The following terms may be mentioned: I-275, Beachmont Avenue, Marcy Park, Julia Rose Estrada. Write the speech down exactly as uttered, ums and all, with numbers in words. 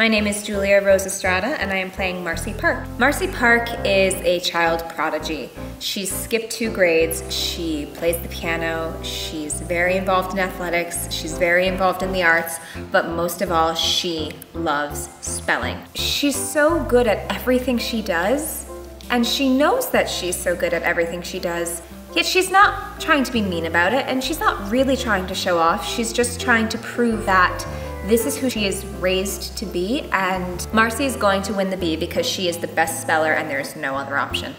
My name is Julia Rose Estrada and I am playing Marcy Park. Marcy Park is a child prodigy. She's skipped two grades, she plays the piano, she's very involved in athletics, she's very involved in the arts, but most of all, she loves spelling. She's so good at everything she does, and she knows that she's so good at everything she does, yet she's not trying to be mean about it, and she's not really trying to show off, she's just trying to prove that this is who she is raised to be, and Marcy is going to win the bee because she is the best speller and there is no other option.